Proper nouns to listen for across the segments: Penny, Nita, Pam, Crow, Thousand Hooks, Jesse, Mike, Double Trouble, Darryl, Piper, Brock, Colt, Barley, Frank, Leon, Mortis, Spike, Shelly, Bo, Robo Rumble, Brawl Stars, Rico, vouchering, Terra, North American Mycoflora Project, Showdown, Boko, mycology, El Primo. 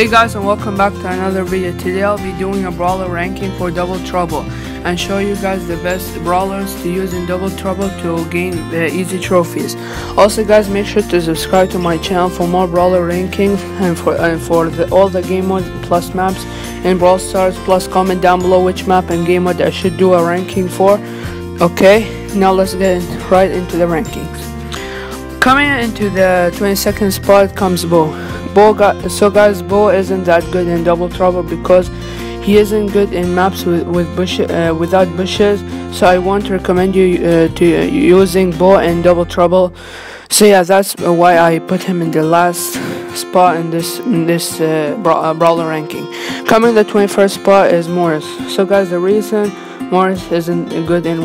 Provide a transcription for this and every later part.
Hey guys, and welcome back to another video. Today I'll be doing a brawler ranking for Double Trouble and show you guys the best brawlers to use in Double Trouble to gain easy trophies. Also guys, make sure to subscribe to my channel for more brawler ranking and for all the game mode plus maps in Brawl Stars. Plus comment down below which map and game mode I should do a ranking for. Okay, now let's get right into the rankings. Coming into the 22nd spot comes Bo. So guys, Bo isn't that good in Double Trouble because he isn't good in maps without bushes. So I want to recommend you to using Bo in Double Trouble. So yeah, that's why I put him in the last spot in this brawler ranking. Coming the 21st spot is Mortis. So guys, the reason Mortis isn't good in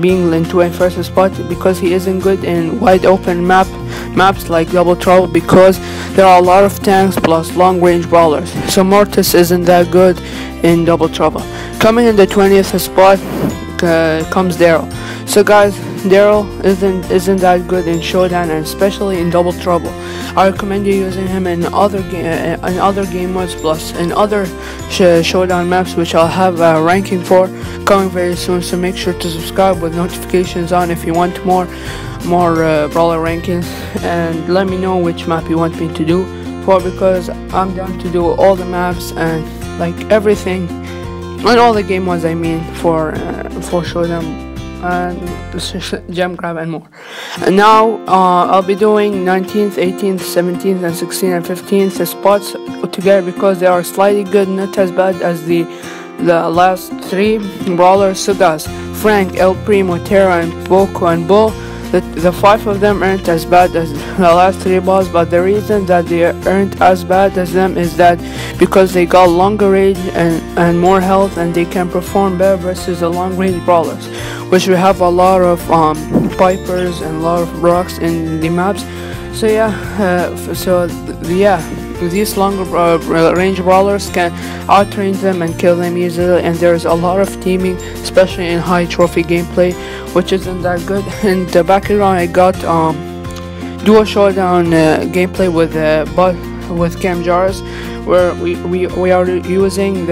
being in 21st spot because he isn't good in wide open maps like Double Trouble because there are a lot of tanks plus long range brawlers. So Mortis isn't that good in Double Trouble. Coming in the 20th spot comes Darryl. So guys, Darryl isn't that good in Showdown and especially in Double Trouble. I recommend you using him in other game modes plus in other Showdown maps, which I'll have a ranking for coming very soon. So make sure to subscribe with notifications on if you want more brawler rankings, and let me know which map you want me to do for, because I'm down to do all the maps and like everything and all the game modes, I mean, for Showdown and gem grab and more. And now I'll be doing 19th, 18th, 17th and 16th and 15th spots together because they are slightly good, not as bad as the last three brawlers. So guys, Frank, El Primo, Terra and Boko and Bo, the five of them aren't as bad as the last three balls, but the reason that they aren't as bad as them is that because they got longer range and more health, and they can perform better versus the long range brawlers, which we have a lot of Pipers and a lot of Brocks in the maps. So yeah, these longer range brawlers can outrange them and kill them easily, and there is a lot of teaming, especially in high trophy gameplay, which isn't that good. In the background I got duo showdown gameplay with Cam Jars, where we are using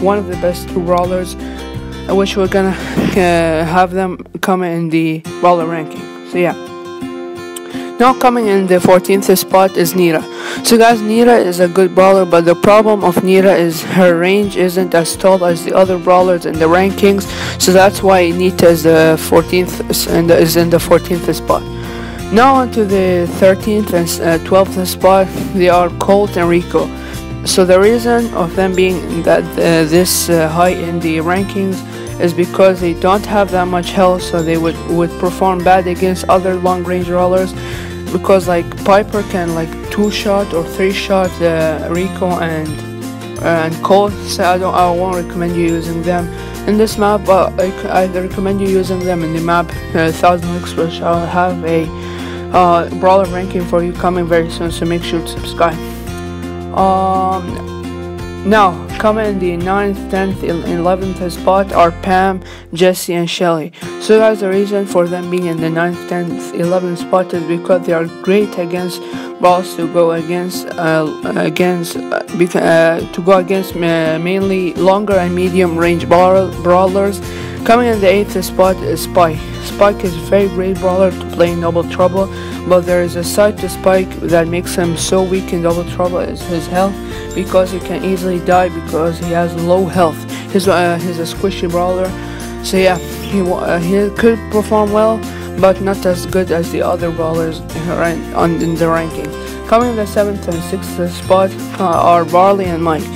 one of the best two brawlers, which we're gonna have them come in the brawler ranking. So yeah. Now coming in the 14th spot is Nita. So guys, Nita is a good brawler, but the problem of Nita is her range isn't as tall as the other brawlers in the rankings. So that's why Nita is in the 14th spot. Now onto the 13th and 12th spot, they are Colt and Rico. So the reason of them being that this high in the rankings is because they don't have that much health, so they would perform bad against other long range rollers, because like Piper can like 2-shot or 3-shot Rico and Colt. So I won't recommend you using them in this map, but I recommend you using them in the map Thousand Hooks, which I'll have a brawler ranking for you coming very soon, so make sure to subscribe. Now, coming in the 9th, 10th, 11th spot are Pam, Jesse and Shelly. So guys, the reason for them being in the 9th, 10th, 11th spot is because they are great against balls to go against, mainly longer and medium range brawlers. Coming in the 8th spot is Spike. Spike is a very great brawler to play in Double Trouble, but there is a side to Spike that makes him so weak in Double Trouble is his health, because he can easily die because he has low health. He's a squishy brawler, so yeah, he could perform well, but not as good as the other brawlers in the ranking. Coming in the 7th and 6th spot are Barley and Mike.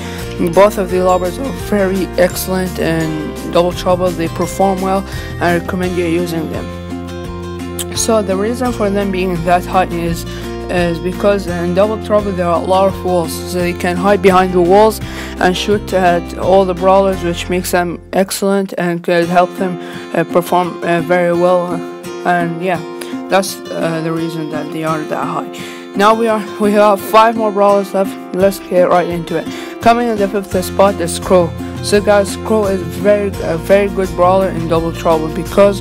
Both of the lobbers are very excellent in Double Trouble. They perform well, and I recommend you using them. So the reason for them being that high is because in Double Trouble there are a lot of walls, so they can hide behind the walls and shoot at all the brawlers, which makes them excellent and could help them perform very well. And yeah, that's the reason that they are that high. Now we have 5 more brawlers left. Let's get right into it. Coming in the 5th spot is Crow. So guys, Crow is a very good brawler in Double Trouble because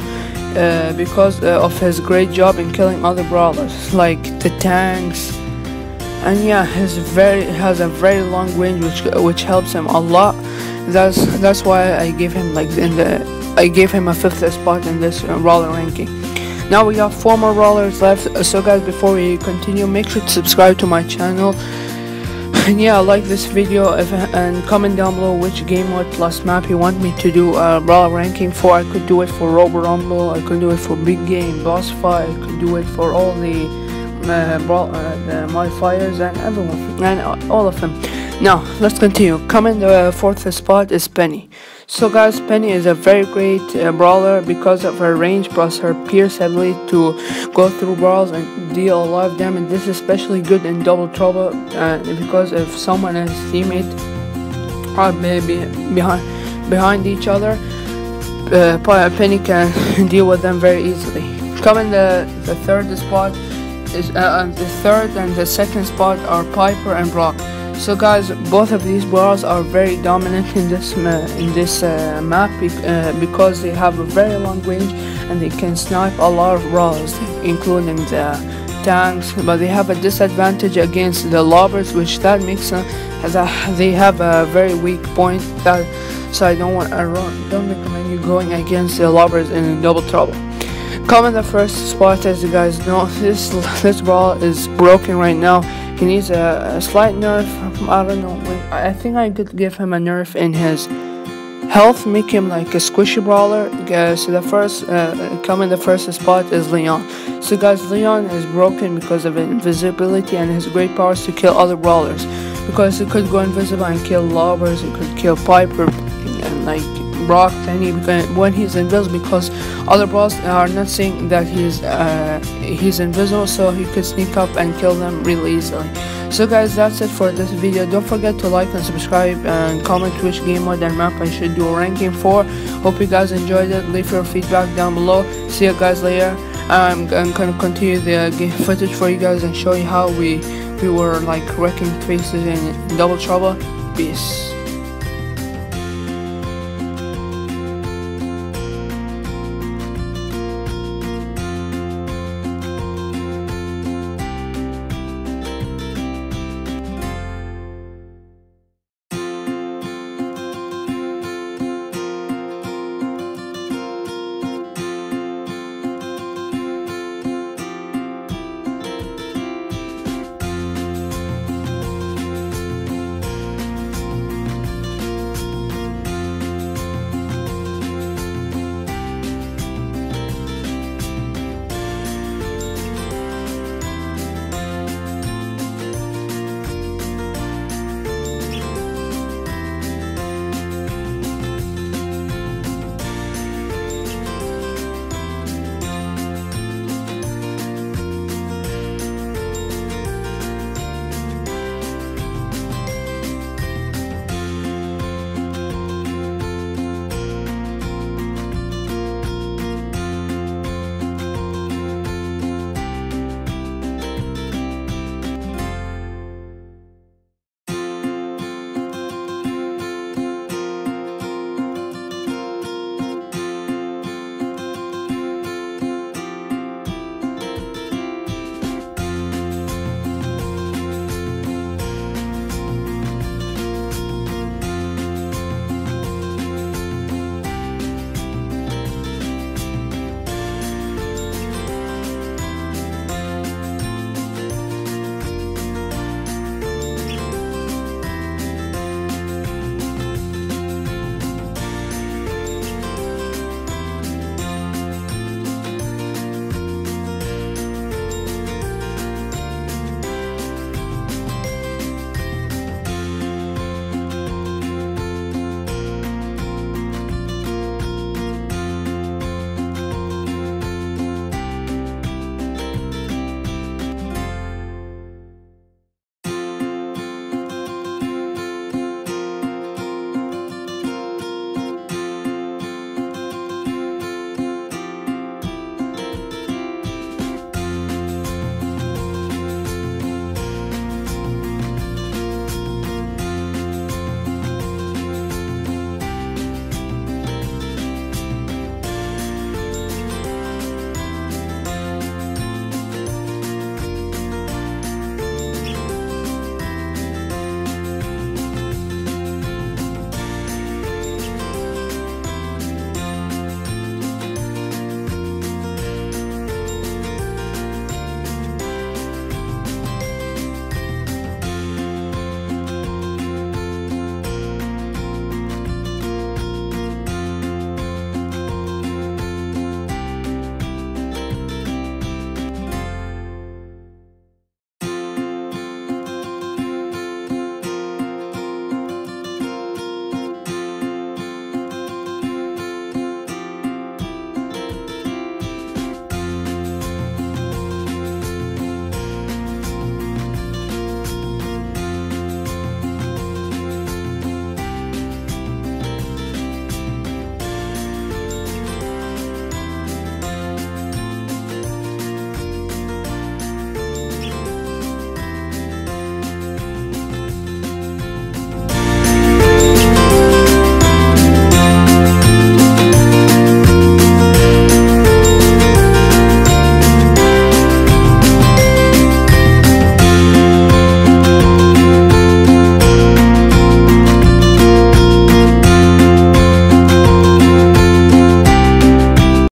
of his great job in killing other brawlers like the tanks and yeah, has a very long range, which helps him a lot. That's why I gave him I gave him a fifth spot in this Brawler ranking. Now we have 4 more Brawlers left. So guys, before we continue, make sure to subscribe to my channel. And yeah, like this video and comment down below which game mode plus map you want me to do a Brawler ranking for. I could do it for Robo Rumble, I could do it for Big Game, Boss Fight, I could do it for all the modifiers and everyone, and all of them. Now let's continue. Coming the fourth spot is Penny. So guys, Penny is a very great brawler because of her range plus her pierce ability to go through brawls and deal a lot of damage. This is especially good in Double Trouble because if someone and his teammate are maybe behind each other, Penny can deal with them very easily. Coming the third spot is the third and the second spot are Piper and Brock. So guys, both of these brawlers are very dominant in this map because they have a very long range and they can snipe a lot of brawlers, including the tanks. But they have a disadvantage against the lobbers, which that makes them they have a very weak point. So I don't recommend you going against the lobbers in Double Trouble. Coming the first spot, as you guys know, this brawler is broken right now. He needs a slight nerf. I don't know. I think I could give him a nerf in his health, make him like a squishy brawler. So the first coming the first spot is Leon. So guys, Leon is broken because of invisibility and his great powers to kill other brawlers. Because he could go invisible and kill lobbers. He could kill Piper and like Brock, Penny. When he's invisible, because other brawlers are not seeing that he's invisible, so he could sneak up and kill them really easily. So guys, that's it for this video. Don't forget to like and subscribe and comment which game mode and map I should do a ranking for. Hope you guys enjoyed it. Leave your feedback down below. See you guys later. I'm gonna continue the game footage for you guys and show you how we were like wrecking faces in Double Trouble. Peace.